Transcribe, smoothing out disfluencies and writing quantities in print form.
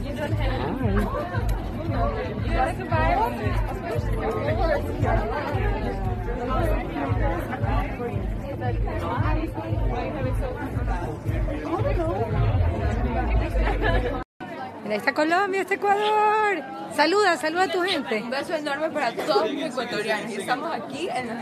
You don't have it. You like a bio? Mira, está Colombia, está Ecuador. Saluda a tu gente. Un beso enorme para todos los ecuatorianos. Estamos aquí en